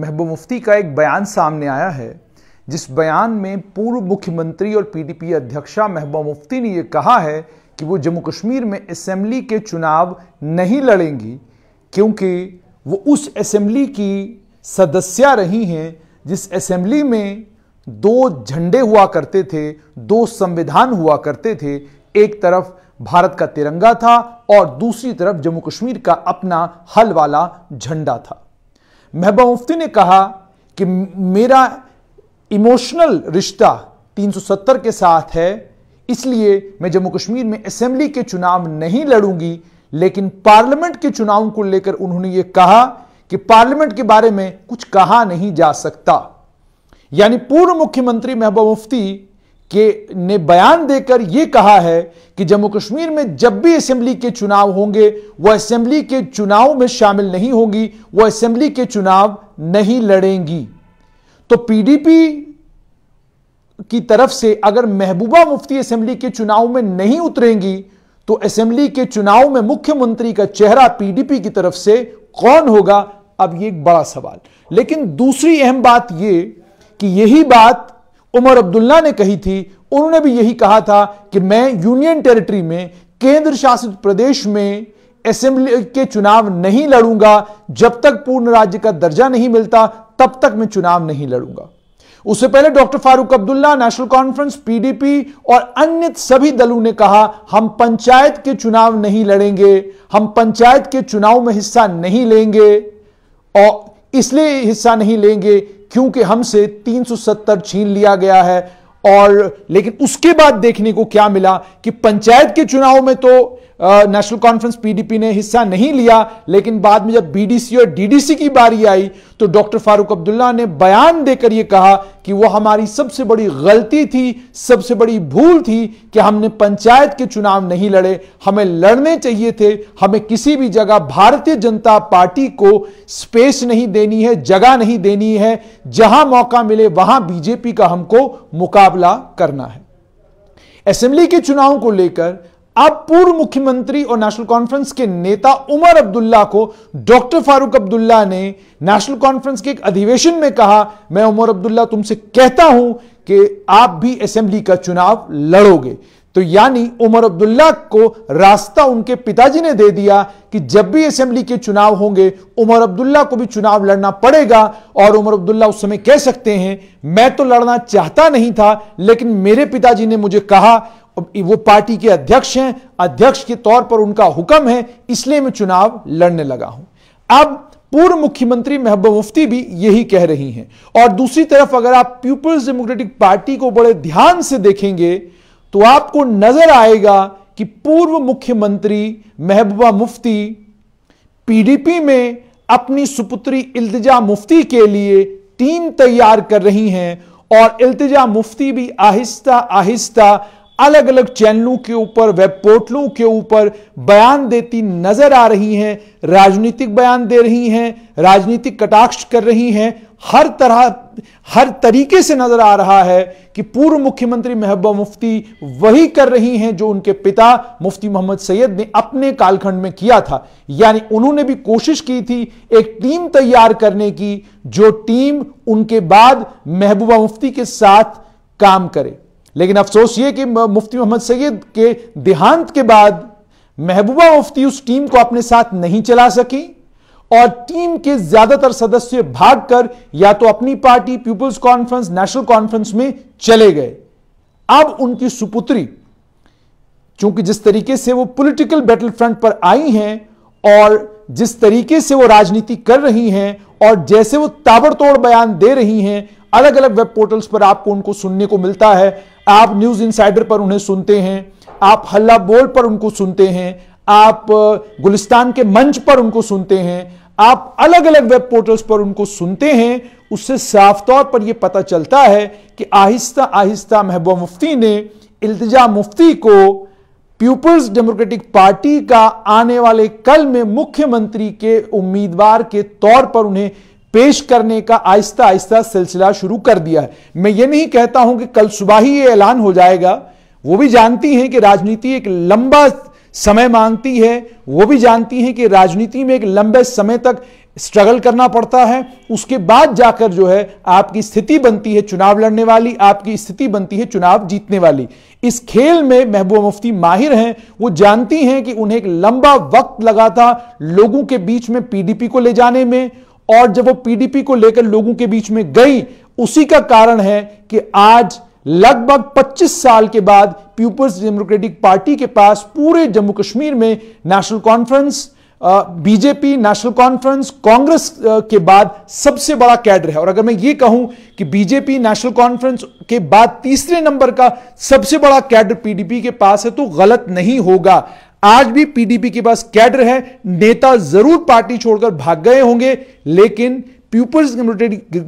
महबूबा मुफ्ती का एक बयान सामने आया है, जिस बयान में पूर्व मुख्यमंत्री और पीडीपी अध्यक्षा महबूबा मुफ्ती ने यह कहा है कि वो जम्मू कश्मीर में असेंबली के चुनाव नहीं लड़ेंगी क्योंकि वो उस असेंबली की सदस्या रही हैं जिस असेंबली में दो झंडे हुआ करते थे, दो संविधान हुआ करते थे। एक तरफ भारत का तिरंगा था और दूसरी तरफ जम्मू कश्मीर का अपना हल वाला झंडा था। महबूबा मुफ्ती ने कहा कि मेरा इमोशनल रिश्ता 370 के साथ है, इसलिए मैं जम्मू कश्मीर में असेंबली के चुनाव नहीं लड़ूंगी। लेकिन पार्लियामेंट के चुनाव को लेकर उन्होंने ये कहा कि पार्लियामेंट के बारे में कुछ कहा नहीं जा सकता। यानी पूर्व मुख्यमंत्री महबूबा मुफ्ती ने बयान देकर यह कहा है कि जम्मू कश्मीर में जब भी असेंबली के चुनाव होंगे वह असेंबली के चुनाव में शामिल नहीं होगी, वह असेंबली के चुनाव नहीं लड़ेंगी। तो पीडीपी की तरफ से अगर महबूबा मुफ्ती असेंबली के चुनाव में नहीं उतरेंगी तो असेंबली के चुनाव में मुख्यमंत्री का चेहरा पीडीपी की तरफ से कौन होगा, अब यह एक बड़ा सवाल। लेकिन दूसरी अहम बात यह कि यही बात उमर अब्दुल्ला ने कही थी। उन्होंने भी यही कहा था कि मैं यूनियन टेरिटरी में, केंद्र शासित प्रदेश में असेंबली के चुनाव नहीं लड़ूंगा, जब तक पूर्ण राज्य का दर्जा नहीं मिलता तब तक मैं चुनाव नहीं लड़ूंगा। उससे पहले doctor Farooq Abdullah, national conference, PDP और अन्य सभी दलों ने कहा हम पंचायत के चुनाव नहीं लड़ेंगे, हम पंचायत के चुनाव में हिस्सा नहीं लेंगे और इसलिए हिस्सा नहीं लेंगे क्योंकि हमसे 370 छीन लिया गया है। और लेकिन उसके बाद देखने को क्या मिला कि पंचायत के चुनाव में तो नेशनल कॉन्फ्रेंस, पीडीपी ने हिस्सा नहीं लिया, लेकिन बाद में जब बीडीसी और डीडीसी की बारी आई तो डॉक्टर फारूक अब्दुल्ला ने बयान देकर यह कहा कि वह हमारी सबसे बड़ी गलती थी, सबसे बड़ी भूल थी कि हमने पंचायत के चुनाव नहीं लड़े, हमें लड़ने चाहिए थे। हमें किसी भी जगह भारतीय जनता पार्टी को स्पेस नहीं देनी है, जगह नहीं देनी है, जहां मौका मिले वहां बीजेपी का हमको मुकाबला करना है। असेंबली के चुनाव को लेकर अब पूर्व मुख्यमंत्री और नेशनल कॉन्फ्रेंस के नेता उमर अब्दुल्ला को डॉक्टर फारूक अब्दुल्ला ने नेशनल कॉन्फ्रेंस के एक अधिवेशन में कहा, मैं उमर अब्दुल्ला तुमसे कहता हूं कि आप भी असेंबली का चुनाव लड़ोगे। तो यानी उमर अब्दुल्ला को रास्ता उनके पिताजी ने दे दिया कि जब भी असेंबली के चुनाव होंगे उमर अब्दुल्ला को भी चुनाव लड़ना पड़ेगा। और उमर अब्दुल्ला उस समय कह सकते हैं मैं तो लड़ना चाहता नहीं था, लेकिन मेरे पिताजी ने मुझे कहा, वो पार्टी के अध्यक्ष हैं, अध्यक्ष के तौर पर उनका हुक्म है, इसलिए मैं चुनाव लड़ने लगा हूं। अब पूर्व मुख्यमंत्री महबूबा मुफ्ती भी यही कह रही हैं। और दूसरी तरफ अगर आप पीपल्स डेमोक्रेटिक पार्टी को बड़े ध्यान से देखेंगे तो आपको नजर आएगा कि पूर्व मुख्यमंत्री महबूबा मुफ्ती पीडीपी में अपनी सुपुत्री इल्तिजा मुफ्ती के लिए टीम तैयार कर रही हैं और इल्तिजा मुफ्ती भी आहिस्ता आहिस्ता अलग अलग चैनलों के ऊपर, वेब पोर्टलों के ऊपर बयान देती नजर आ रही हैं, राजनीतिक बयान दे रही हैं, राजनीतिक कटाक्ष कर रही हैं। हर तरह, हर तरीके से नजर आ रहा है कि पूर्व मुख्यमंत्री महबूबा मुफ्ती वही कर रही हैं जो उनके पिता मुफ्ती मोहम्मद सैयद ने अपने कालखंड में किया था। यानी उन्होंने भी कोशिश की थी एक टीम तैयार करने की, जो टीम उनके बाद महबूबा मुफ्ती के साथ काम करे। लेकिन अफसोस ये कि मुफ्ती मोहम्मद सैयद के देहांत के बाद महबूबा मुफ्ती उस टीम को अपने साथ नहीं चला सकी और टीम के ज्यादातर सदस्य भागकर या तो Apni party, peoples conference, national conference में चले गए। अब उनकी सुपुत्री, चूंकि जिस तरीके से वो पॉलिटिकल बैटलफ्रंट पर आई हैं और जिस तरीके से वो राजनीति कर रही हैं और जैसे वो ताबड़तोड़ बयान दे रही हैं, अलग अलग वेब पोर्टल्स पर आपको उनको सुनने को मिलता है। आप न्यूज इनसाइडर पर उन्हें सुनते हैं, आप हल्ला बोल पर उनको सुनते हैं, आप गुलिस्तान के मंच पर उनको सुनते हैं, आप अलग अलग वेब पोर्टल्स पर उनको सुनते हैं। उससे साफ तौर पर यह पता चलता है कि आहिस्ता आहिस्ता महबूबा मुफ्ती ने इल्तिजा मुफ्ती को पीपल्स डेमोक्रेटिक पार्टी का आने वाले कल में मुख्यमंत्री के उम्मीदवार के तौर पर उन्हें पेश करने का आहिस्ता आहिस्ता सिलसिला शुरू कर दिया है। मैं ये नहीं कहता हूं कि कल सुबह ही ये ऐलान हो जाएगा। वो भी जानती हैं कि राजनीति एक लंबा समय मांगती है, वो भी जानती हैं कि राजनीति में एक लंबे समय तक स्ट्रगल करना पड़ता है, उसके बाद जाकर जो है आपकी स्थिति बनती है चुनाव लड़ने वाली, आपकी स्थिति बनती है चुनाव जीतने वाली। इस खेल में महबूबा मुफ्ती माहिर हैं, वो जानती हैं कि उन्हें एक लंबा वक्त लगा था लोगों के बीच में पीडीपी को ले जाने में, और जब वो पीडीपी को लेकर लोगों के बीच में गई, उसी का कारण है कि आज लगभग 25 साल के बाद पीपल्स डेमोक्रेटिक पार्टी के पास पूरे जम्मू कश्मीर में national conference, BJP, national conference, Congress के बाद सबसे बड़ा कैडर है। और अगर मैं ये कहूं कि बीजेपी नेशनल कॉन्फ्रेंस के बाद तीसरे नंबर का सबसे बड़ा कैडर पीडीपी के पास है तो गलत नहीं होगा। आज भी पीडीपी के पास कैडर है, नेता जरूर पार्टी छोड़कर भाग गए होंगे, लेकिन पीपल्स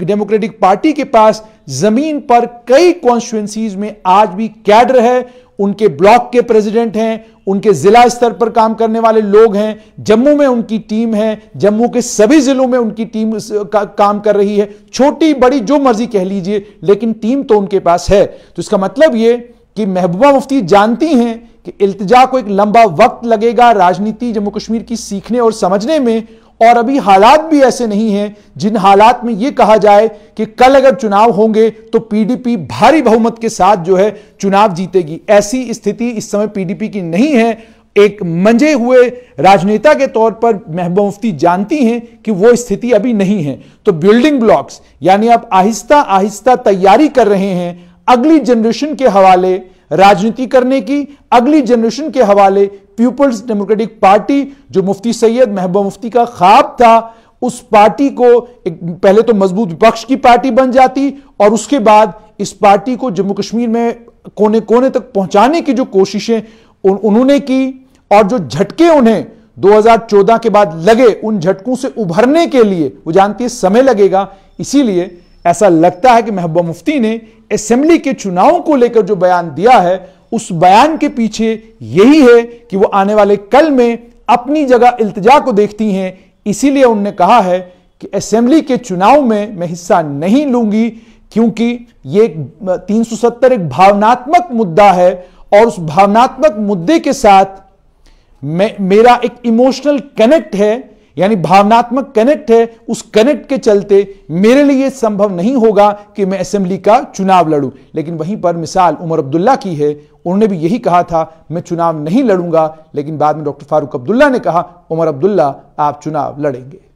डेमोक्रेटिक पार्टी के पास जमीन पर कई कॉन्स्टिट्यूएंसीज में आज भी कैडर है। उनके ब्लॉक के प्रेसिडेंट हैं, उनके जिला स्तर पर काम करने वाले लोग हैं, जम्मू में उनकी टीम है, जम्मू के सभी जिलों में उनकी टीम काम कर रही है, छोटी बड़ी जो मर्जी कह लीजिए, लेकिन टीम तो उनके पास है। तो इसका मतलब ये कि महबूबा मुफ्ती जानती हैं कि इल्तिजा को एक लंबा वक्त लगेगा राजनीति जम्मू कश्मीर की सीखने और समझने में, और अभी हालात भी ऐसे नहीं हैं जिन हालात में यह कहा जाए कि कल अगर चुनाव होंगे तो पीडीपी भारी बहुमत के साथ जो है चुनाव जीतेगी। ऐसी स्थिति इस समय पीडीपी की नहीं है। एक मंजे हुए राजनेता के तौर पर महबूबा मुफ्ती जानती हैं कि वो स्थिति अभी नहीं है। तो बिल्डिंग ब्लॉक्स, यानी आप आहिस्ता आहिस्ता तैयारी कर रहे हैं अगली जनरेशन के हवाले राजनीति करने की, अगली जनरेशन के हवाले पीपल्स डेमोक्रेटिक पार्टी जो मुफ्ती सैयद, महबूबा मुफ्ती का ख्वाब था, उस पार्टी को पहले तो मजबूत विपक्ष की पार्टी बन जाती और उसके बाद इस पार्टी को जम्मू कश्मीर में कोने कोने तक पहुंचाने की जो कोशिशें उन्होंने की और जो झटके उन्हें 2014 के बाद लगे, उन झटकों से उभरने के लिए वो जानती है समय लगेगा। इसीलिए ऐसा लगता है कि महबूबा मुफ्ती ने असेंबली के चुनावों को लेकर जो बयान दिया है, उस बयान के पीछे यही है कि वो आने वाले कल में अपनी जगह इल्तिजा को देखती हैं, इसीलिए उन्होंने कहा है कि असेंबली के चुनाव में मैं हिस्सा नहीं लूंगी, क्योंकि ये 370 एक भावनात्मक मुद्दा है और उस भावनात्मक मुद्दे के साथ मेरा एक इमोशनल कनेक्ट है, यानी भावनात्मक कनेक्ट है, उस कनेक्ट के चलते मेरे लिए संभव नहीं होगा कि मैं असेंबली का चुनाव लड़ूं। लेकिन वहीं पर मिसाल उमर अब्दुल्ला की है, उन्होंने भी यही कहा था मैं चुनाव नहीं लड़ूंगा, लेकिन बाद में डॉक्टर फारूक अब्दुल्ला ने कहा उमर अब्दुल्ला आप चुनाव लड़ेंगे।